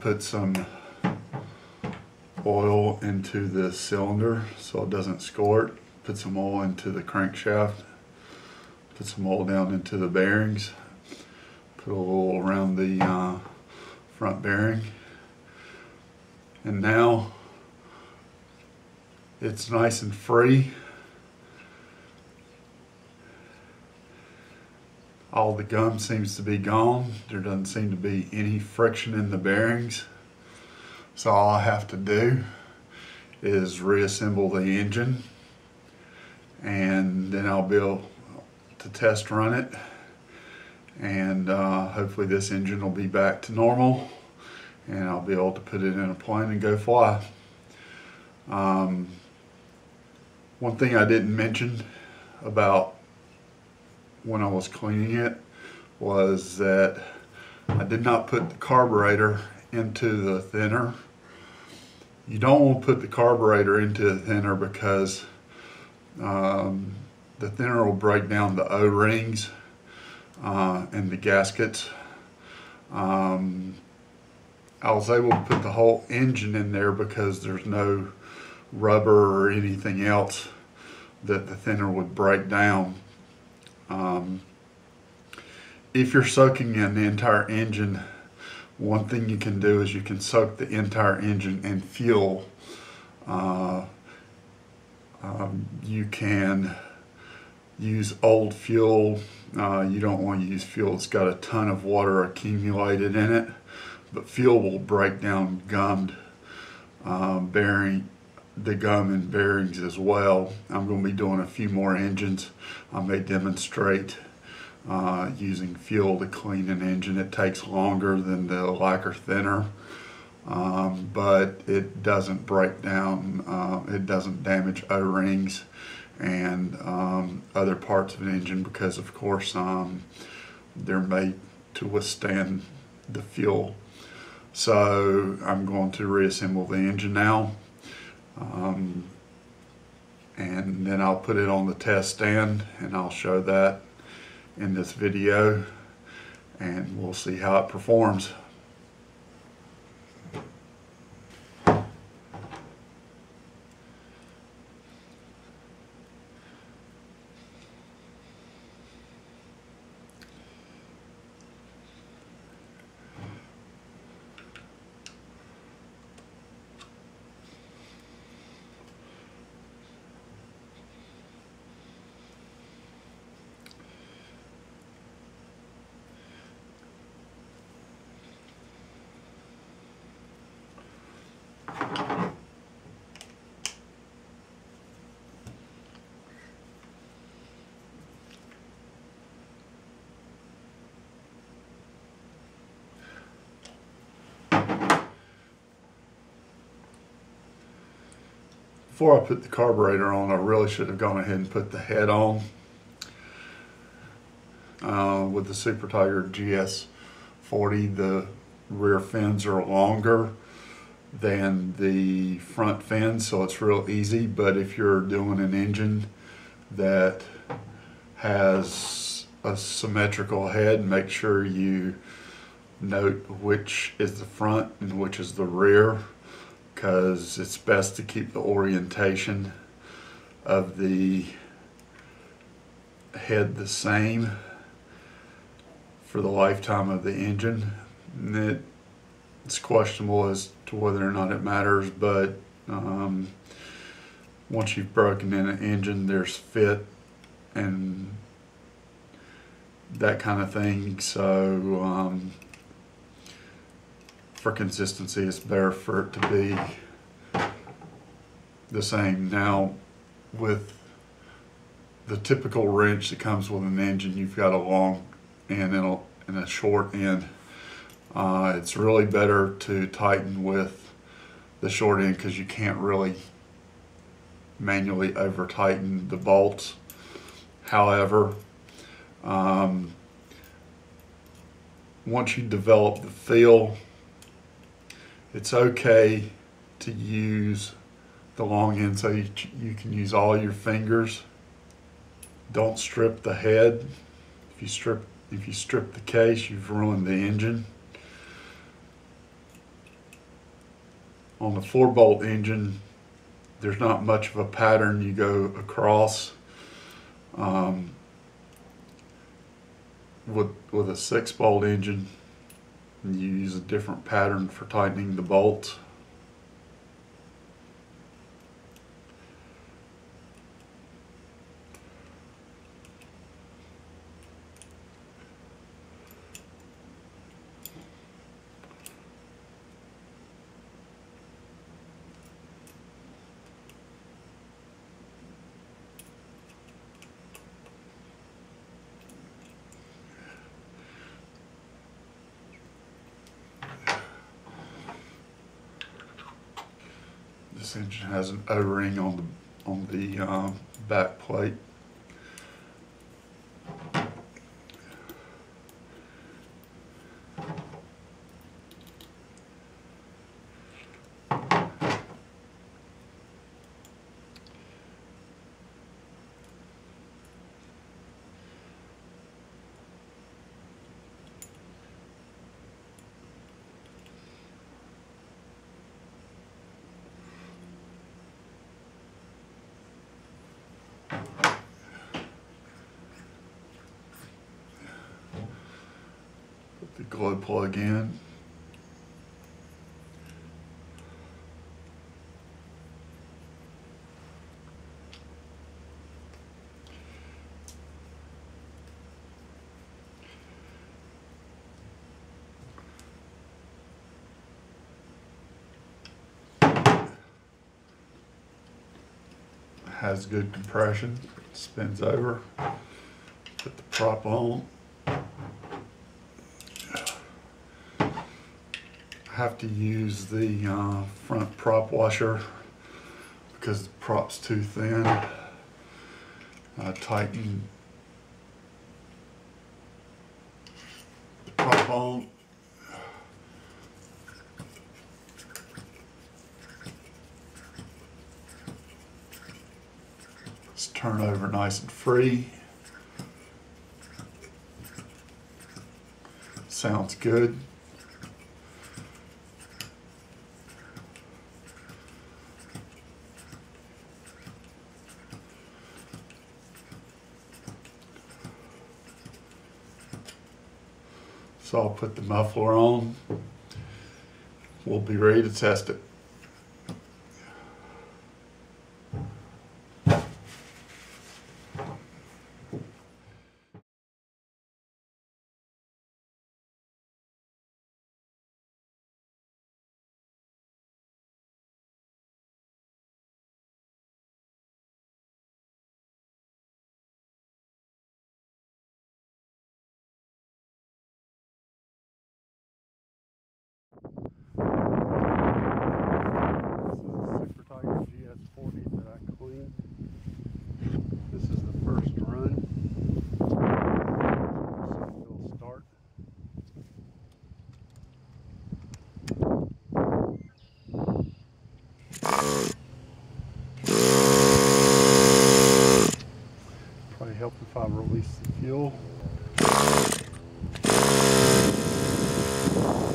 put some oil into the cylinder so it doesn't squirt. Put some oil into the crankshaft, put some oil down into the bearings, put a little around the front bearing, and now it's nice and free. All the gum seems to be gone. There doesn't seem to be any friction in the bearings, so all I have to do is reassemble the engine, and then I'll be able to test run it, and hopefully this engine will be back to normal and I'll be able to put it in a plane and go fly. One thing I didn't mention about when I was cleaning it was that I did not put the carburetor into the thinner. You don't want to put the carburetor into the thinner because the thinner will break down the O-rings and the gaskets. I was able to put the whole engine in there because there's no rubber or anything else that the thinner would break down. If you're soaking in the entire engine, one thing you can do is you can soak the entire engine in fuel. You can use old fuel. You don't want to use fuel that's got a ton of water accumulated in it, but fuel will break down gummed bearing, the gum and bearings as well. I'm going to be doing a few more engines. I may demonstrate using fuel to clean an engine. It takes longer than the lacquer thinner. But it doesn't break down, it doesn't damage O-rings and other parts of an engine because, of course, they're made to withstand the fuel. So I'm going to reassemble the engine now, and then I'll put it on the test stand and I'll show that in this video, and we'll see how it performs. Before I put the carburetor on, I really should have gone ahead and put the head on. With the SuperTigre GS40, the rear fins are longer than the front fins, so it's real easy. But if you're doing an engine that has a symmetrical head, make sure you note which is the front and which is the rear, because it's best to keep the orientation of the head the same for the lifetime of the engine. And it's questionable as to whether or not it matters, but once you've broken in an engine, there's fit and that kind of thing, so for consistency, it's better for it to be the same. Now, with the typical wrench that comes with an engine, you've got a long end and a short end. It's really better to tighten with the short end because you can't really manually over tighten the bolts. However, once you develop the feel, it's okay to use the long end so you can use all your fingers. Don't strip the head. If you strip the case, you've ruined the engine. on the 4-bolt engine, there's not much of a pattern you go across. With a 6-bolt engine, you use a different pattern for tightening the bolts. This engine has an O-ring on the back plate. The glow plug in. Has good compression, spins over, put the prop on. Have to use the front prop washer because the prop's too thin. Tighten the prop on. Let's turn over nice and free. Sounds good. So I'll put the muffler on. We'll be ready to test it. SuperTigre GS40 that I cleaned. This is the first run. It'll start. Probably help if I release the fuel.